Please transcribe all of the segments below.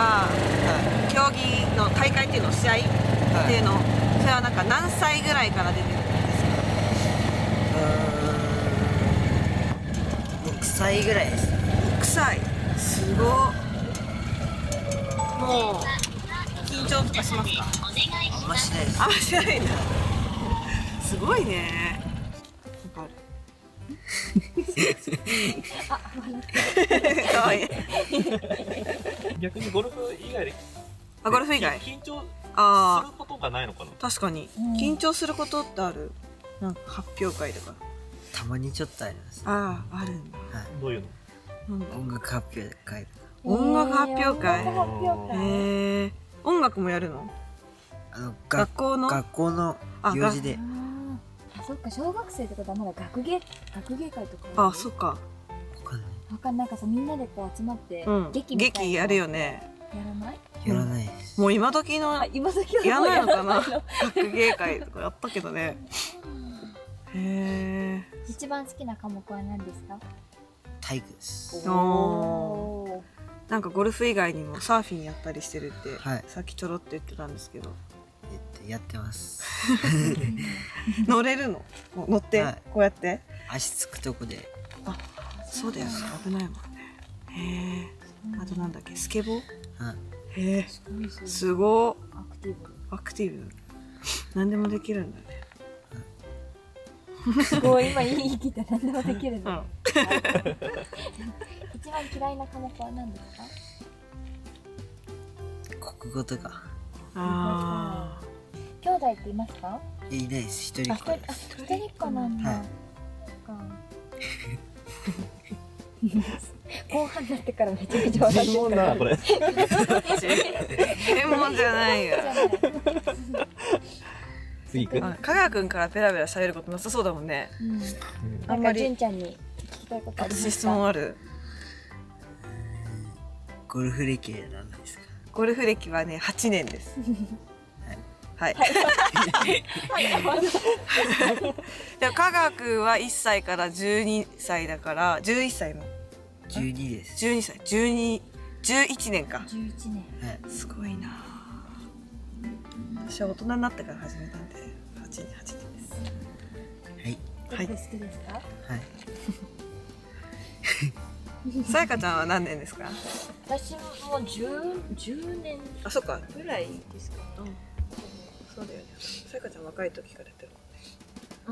ば、はい、競技の大会っていうの試合っていうの、はい、それはなんか何歳ぐらいから出てるんですか？6歳ぐらいです。6歳、すごっ。もう緊張とかしますか？あんましないです。あんましないんだ。すごいね。わかる。かわいい。逆にゴルフ以外で、あ、ゴルフ以外緊張することがないのかな。確かに緊張することってある？なんか発表会とかたまにちょっとあります。ああ、あるんだ。どういうの？音楽発表会。音楽発表会。音楽もやるの？学校の行事で。そっか、小学生ってことはまだ学芸会とか。あ、そっか。わかんない。なんかさ、みんなでこう集まって劇やるよね。やらない？やらないです。もう今時はやらないのかな。学芸会とかやったけどね。へえ。一番好きな科目は何ですか？体育です。おー。なんかゴルフ以外にもサーフィンやったりしてるって、はい、さっきちょろって言ってたんですけど。やってます。乗れるの？乗って、はい、こうやって足つくとこで。あ、そうだよね。危ないもんね。へえ。あとなんだっけ、スケボー？はい。へえ。すごい。アクティブ。何でもできるんだね。すごい、今言い切って何でもできるんだ。一番嫌いな科目は何ですか？国語とか。ああ。兄弟っていますか？いないです。一人っ子です。一人っ子なんだ。後半になってからめちゃくちゃ私。専門だこれ。専門じゃないよ。次行く。香川くんからペラペラ喋ることなさそうだもんね。あんまり。純ちゃんに聞きたいことありますか？質問ある？ゴルフ歴なんですか？ゴルフ歴はね、8年です。はい。でも香川君は1歳から12歳だから11歳も。12です。12歳、11年か。11年。はい。すごいな。私は大人になってから始めたんで8年です。はい。はい。好きですか？はい。さやかちゃんは何年ですか？私も10年。あ、そっか。ぐらいですか。うん。そうだよね。さやかちゃん若い時からやってる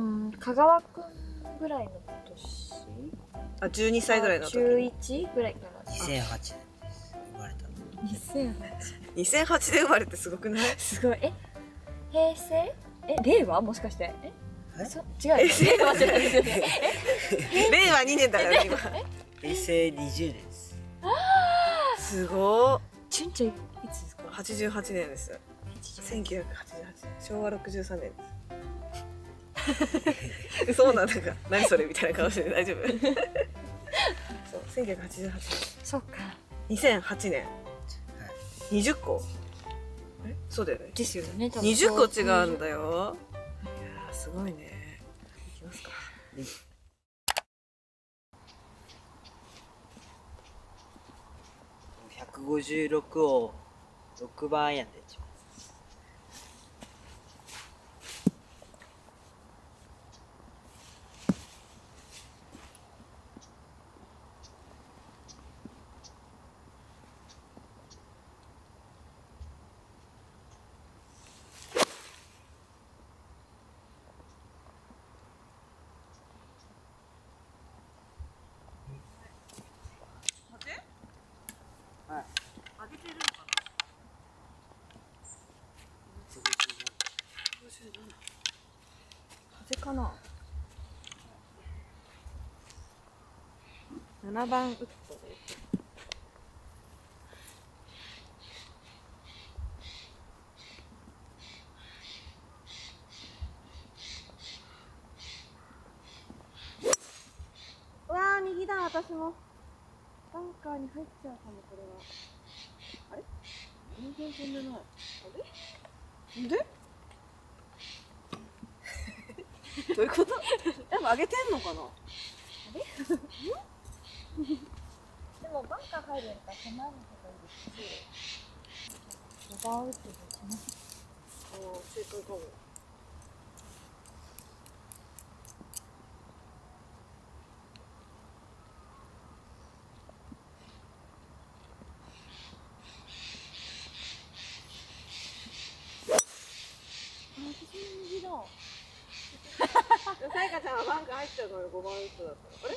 もんね。香川くんぐらいの年。あ、12歳ぐらいの時。11ぐらいかな。2008年です。生まれたの。2008で生まれてすごくない？すごい。え、平成？え、令和？もしかして？え？そ、違う。令和じゃないですよね。令和2年だから今。平成20年です。ああ、すごい。ちゅんちゃんいつですか？88年です。1988年、昭和63年です。そうなんだか、何それみたいな顔して大丈夫。そう、1988年。そうか。2008年。20個。え、そうだよね。ですよね。20個違うんだよ。いや、すごいね。いきますか。156を6番アイアンで打ちます。風かな。7番ウッドで。うわあ、右だ、私も。バンカーに入っちゃうかも、これは。あれ？全然飛んでない。あれ？で？どういうこと？でも上げてんのかな。あれ？でもバンカー入るんだから手前の方がいいですし。奪うってことね。ああ、正解かも。さやかちゃんはバンク入っちゃうのよ、5番ウッドだったら。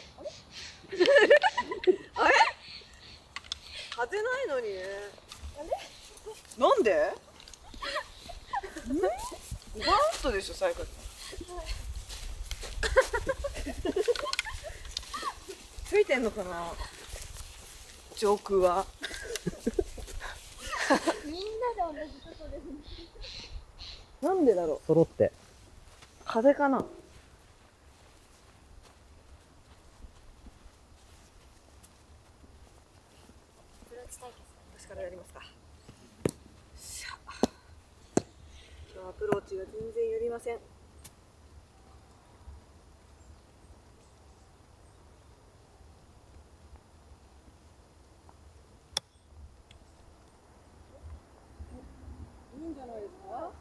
あれあれ当てないのにね。あれなんで5番ウッドでしょ、さやかちゃん。はい、ついてんのかな上空は。みんなで同じとこですね。なんでだろう、揃って。風かな。私からやりますか。今日アプローチが全然寄りません。いいんじゃないですか。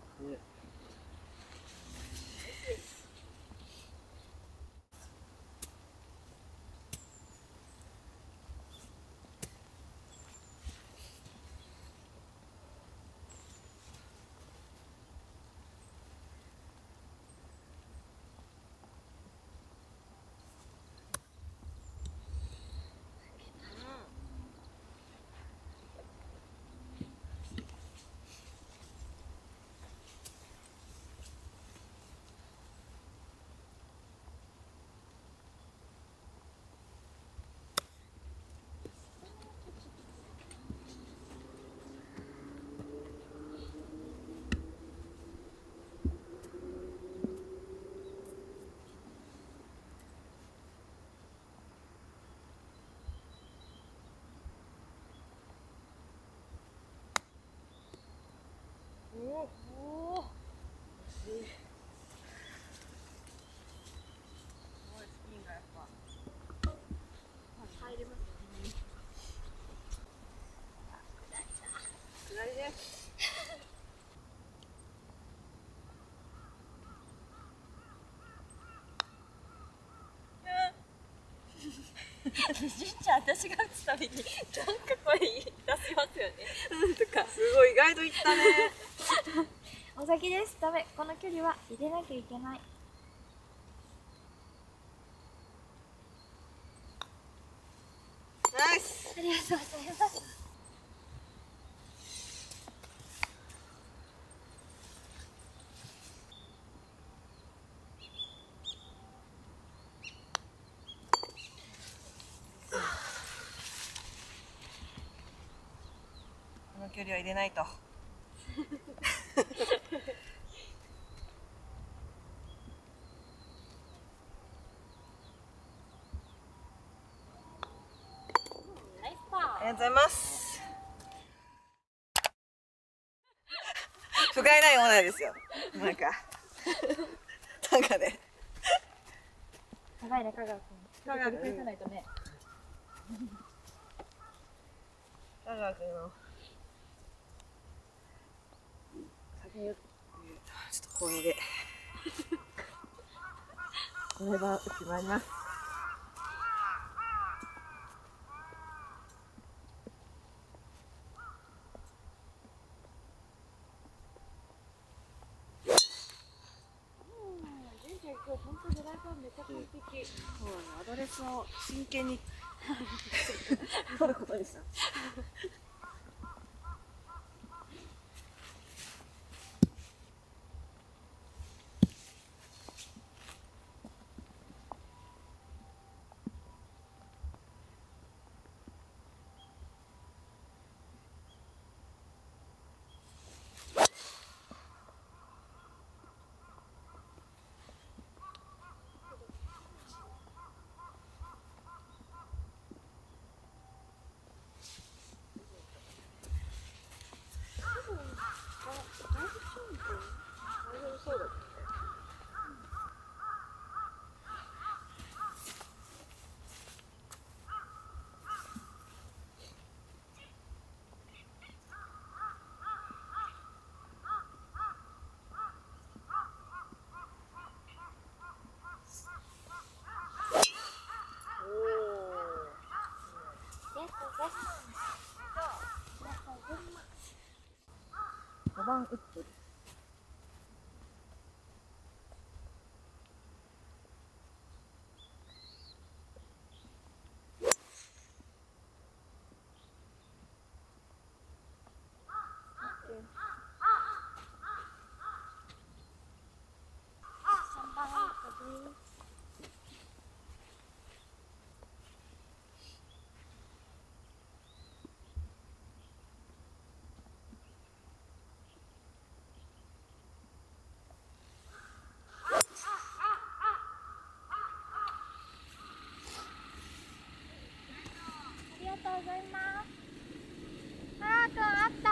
ね、じいちゃん、私が打つたびになんか声出しますよね。うんとかすごい意外といったね。お先です。ダメ、この距離は入れなきゃいけない。ナイス。ありがとうございます。距離は入れないと。ありがとうございます。不甲斐ないオーナーですよ。なんかね。やばいね、香川君。香川君さないとね。香川君の。ちょっとこれでこれは打ってまいります。純ちゃん今日本当にドライバーめちゃくちゃ完璧。そうね、アドレスを真剣に取ることにした。ワンウッドです。ありがとうございます。あーくんあった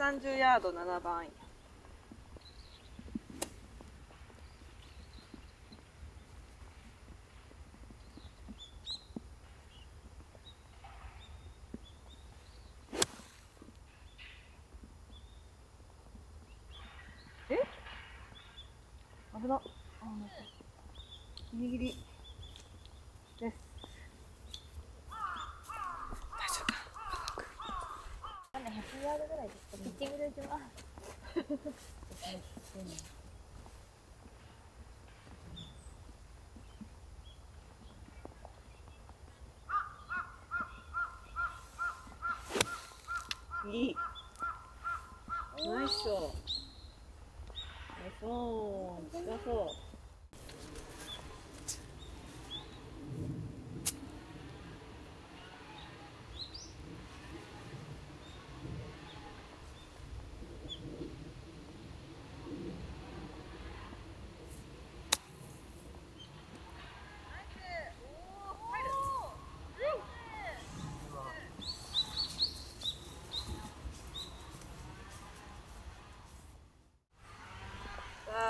？130ヤード7番。危なっ、ギリギリです。大丈夫か、バナナ君。100ヤードぐらいですかね。ピッチングで打ちます。いい。ナイスショー。そう、近そう。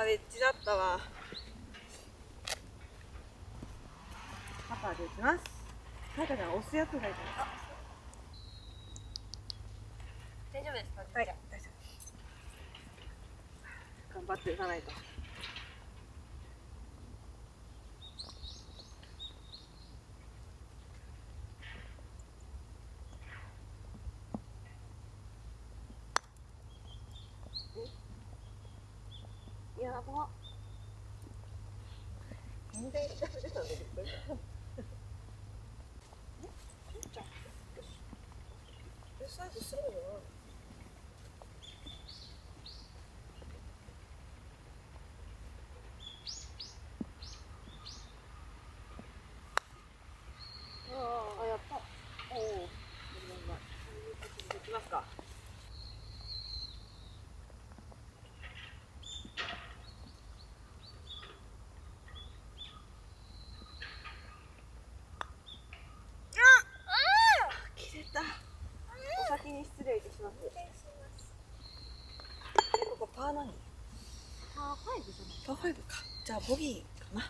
ウェッジだったわ。パパで打ちます。なんかね、押すやつがいる。大丈夫ですか？はい、大丈夫。頑張って打たないと。やば。全然痛くてたんだけど。え、サイズするの？ああ、やった。おお、うまい。できますか？パー5か。じゃあボギーかな。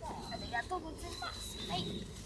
ありがとうございます。はい。